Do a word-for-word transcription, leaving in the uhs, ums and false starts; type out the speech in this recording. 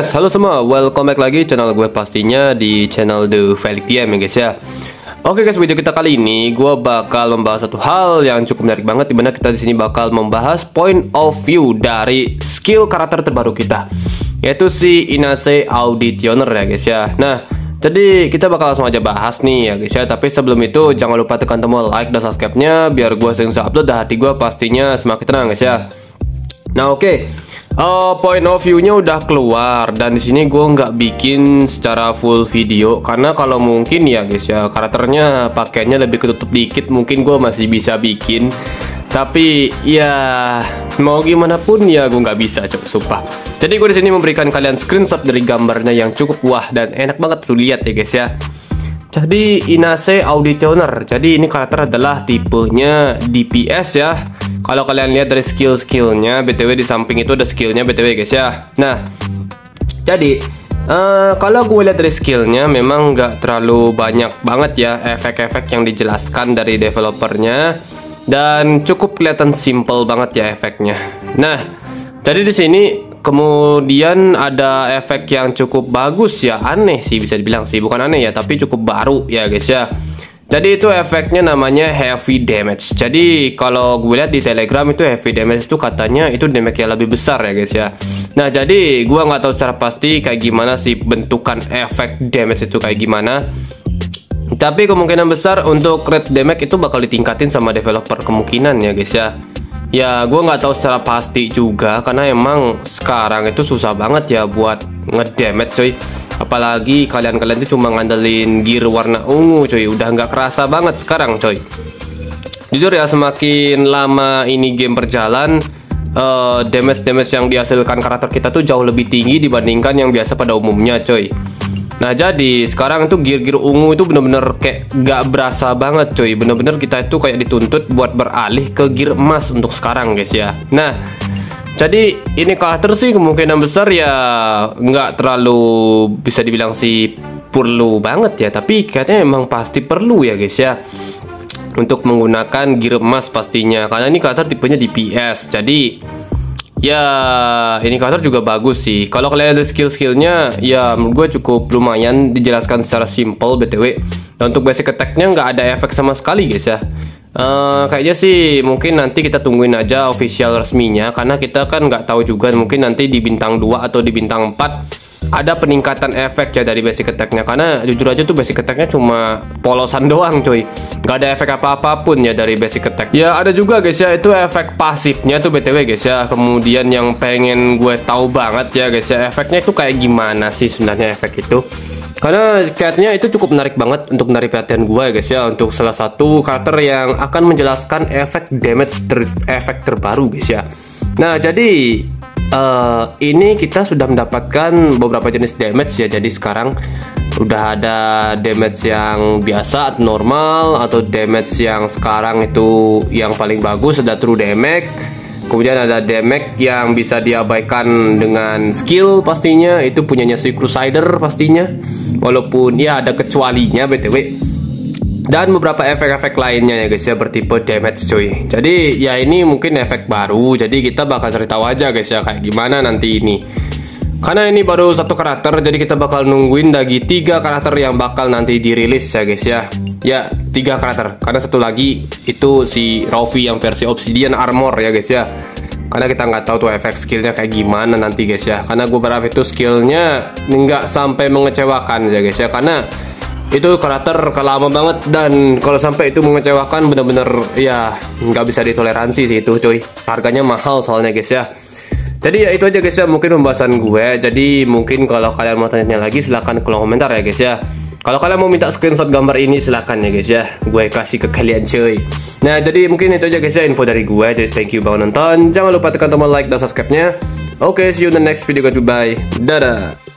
guys, halo semua, welcome back lagi channel gue pastinya di channel The FelixTM ya guys ya. Oke guys, video kita kali ini gue bakal membahas satu hal yang cukup menarik banget, dimana kita di sini bakal membahas point of view dari skill karakter terbaru kita, yaitu si Inase Auditioner ya guys ya. Nah, jadi kita bakal langsung aja bahas nih ya guys ya. Tapi sebelum itu jangan lupa tekan tombol like dan subscribe-nya biar gue sering upload dan hati gue pastinya semakin tenang guys ya. Nah oke, okay. uh, point of view-nya udah keluar dan di sini gue nggak bikin secara full video karena kalau mungkin ya guys ya karakternya pakainya lebih ketutup dikit, mungkin gue masih bisa bikin. Tapi ya mau gimana pun ya gue nggak bisa cok, sumpah. Jadi gue di sini memberikan kalian screenshot dari gambarnya yang cukup wah dan enak banget tuh lihat ya guys ya. Jadi Inase Auditioner. Jadi ini karakter adalah tipenya D P S ya. Kalau kalian lihat dari skill-skillnya, btw di samping itu ada skillnya btw guys ya. Nah, jadi uh, kalau gue lihat dari skillnya memang nggak terlalu banyak banget ya efek-efek yang dijelaskan dari developernya. Dan cukup kelihatan simple banget ya efeknya. Nah, jadi di sini kemudian ada efek yang cukup bagus ya, aneh sih bisa dibilang sih, bukan aneh ya, tapi cukup baru ya guys ya. Jadi itu efeknya namanya heavy damage. Jadi kalau gue lihat di Telegram itu heavy damage itu katanya itu damage yang lebih besar ya guys ya. Nah, jadi gue nggak tahu secara pasti kayak gimana sih bentukan efek damage itu kayak gimana. Tapi kemungkinan besar untuk rate damage itu bakal ditingkatin sama developer kemungkinan ya guys ya. Ya gue nggak tahu secara pasti juga karena emang sekarang itu susah banget ya buat ngedamage cuy. Apalagi kalian-kalian itu cuma ngandelin gear warna ungu cuy, udah nggak kerasa banget sekarang cuy. Jujur ya semakin lama ini game berjalan, uh, damage-damage yang dihasilkan karakter kita tuh jauh lebih tinggi dibandingkan yang biasa pada umumnya cuy. Nah jadi sekarang itu gear-gear ungu itu bener-bener kayak gak berasa banget cuy. Bener-bener kita itu kayak dituntut buat beralih ke gear emas untuk sekarang guys ya. Nah jadi ini karakter sih kemungkinan besar ya nggak terlalu bisa dibilang sih perlu banget ya. Tapi kayaknya emang pasti perlu ya guys ya, untuk menggunakan gear emas pastinya. Karena ini karakter tipenya D P S, jadi ya ini karakter juga bagus sih. Kalau kalian ada skill-skillnya ya menurut gue cukup lumayan dijelaskan secara simple btw. Dan untuk basic attack-nya nggak ada efek sama sekali guys ya. Uh, kayaknya sih mungkin nanti kita tungguin aja official resminya, karena kita kan nggak tahu juga mungkin nanti di bintang dua atau di bintang empat ada peningkatan efek ya dari basic attack-nya. Karena jujur aja tuh basic attack-nya cuma polosan doang cuy, nggak ada efek apa-apapun ya dari basic attack. Ya ada juga guys ya itu efek pasifnya tuh btw guys ya. Kemudian yang pengen gue tahu banget ya guys ya, efeknya itu kayak gimana sih sebenarnya efek itu, karena kayaknya itu cukup menarik banget untuk menarik perhatian gue ya guys ya, untuk salah satu karakter yang akan menjelaskan efek damage ter efek terbaru guys ya. Nah jadi uh, ini kita sudah mendapatkan beberapa jenis damage ya. Jadi sekarang udah ada damage yang biasa normal, atau damage yang sekarang itu yang paling bagus ada true damage. Kemudian ada damage yang bisa diabaikan dengan skill pastinya, itu punyanya si Crusader pastinya, walaupun ya ada kecualinya btw. Dan beberapa efek-efek lainnya ya guys ya bertipe damage cuy. Jadi ya ini mungkin efek baru, jadi kita bakal cari tahu aja guys ya kayak gimana nanti ini. Karena ini baru satu karakter, jadi kita bakal nungguin lagi tiga karakter yang bakal nanti dirilis ya guys ya. Ya tiga karakter, karena satu lagi itu si Rovi yang versi Obsidian Armor ya guys ya. Karena kita nggak tahu tuh efek skillnya kayak gimana nanti guys ya. Karena gue berharap itu skillnya nggak sampai mengecewakan ya guys ya. Karena itu karakter lama banget, dan kalau sampai itu mengecewakan bener-bener ya nggak bisa ditoleransi sih itu cuy. Harganya mahal soalnya guys ya. Jadi ya itu aja guys ya mungkin pembahasan gue. Jadi mungkin kalau kalian mau tanya lagi silahkan ke kolom komentar ya guys ya. Kalau kalian mau minta screenshot gambar ini silahkan ya guys ya, gue kasih ke kalian cuy. Nah jadi mungkin itu aja guys ya info dari gue. Jadi thank you banget nonton, jangan lupa tekan tombol like dan subscribe-nya. Oke, okay, see you in the next video guys, bye, dadah.